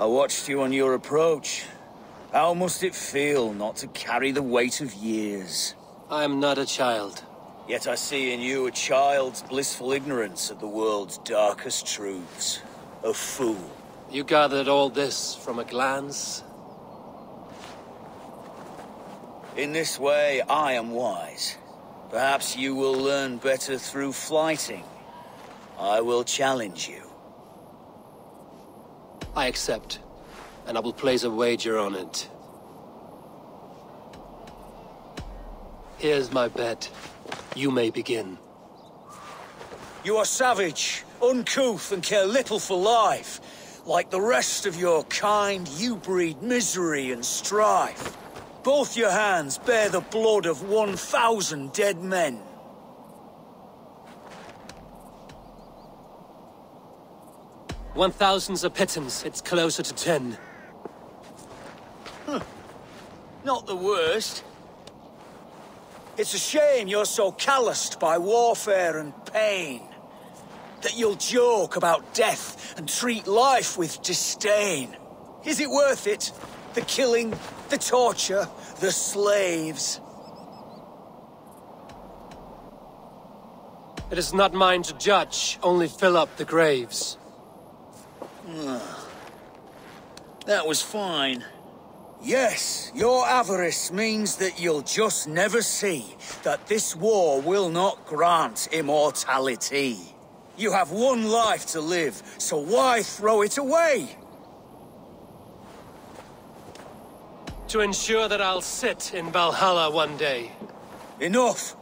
I watched you on your approach. How must it feel not to carry the weight of years? I am not a child. Yet I see in you a child's blissful ignorance of the world's darkest truths. A fool. You gathered all this from a glance? In this way, I am wise. Perhaps you will learn better through flighting. I will challenge you. I accept, and I will place a wager on it. Here's my bet. You may begin. You are savage, uncouth, and care little for life. Like the rest of your kind, you breed misery and strife. Both your hands bear the blood of 1,000 dead men. One thousand's a pittance. It's closer to 10. Huh. Not the worst. It's a shame you're so calloused by warfare and pain, that you'll joke about death and treat life with disdain. Is it worth it? The killing, the torture, the slaves. It is not mine to judge, only fill up the graves. That was fine. Yes, your avarice means that you'll just never see that this war will not grant immortality. You have one life to live, so why throw it away? To ensure that I'll sit in Valhalla one day. Enough!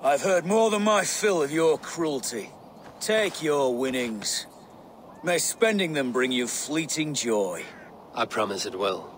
I've heard more than my fill of your cruelty. Take your winnings. May spending them bring you fleeting joy. I promise it will.